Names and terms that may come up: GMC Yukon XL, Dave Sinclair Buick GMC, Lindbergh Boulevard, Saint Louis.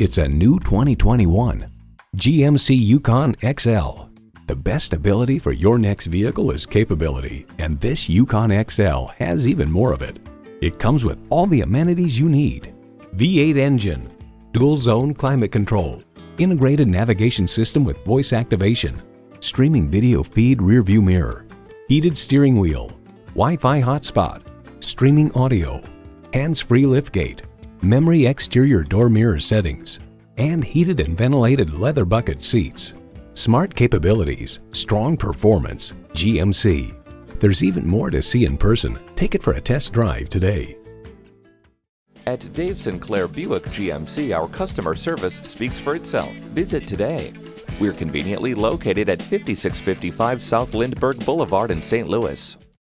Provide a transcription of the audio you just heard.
It's a new 2021 GMC Yukon XL. The best ability for your next vehicle is capability, and this Yukon XL has even more of it. It comes with all the amenities you need: V8 engine, dual-zone climate control, integrated navigation system with voice activation, streaming video feed rear-view mirror, heated steering wheel, Wi-Fi hotspot, streaming audio, hands-free liftgate, memory exterior door mirror settings, and heated and ventilated leather bucket seats. Smart capabilities, strong performance, GMC. There's even more to see in person. Take it for a test drive today. At Dave Sinclair Buick GMC, our customer service speaks for itself. Visit today. We're conveniently located at 5655 South Lindbergh Boulevard in St. Louis.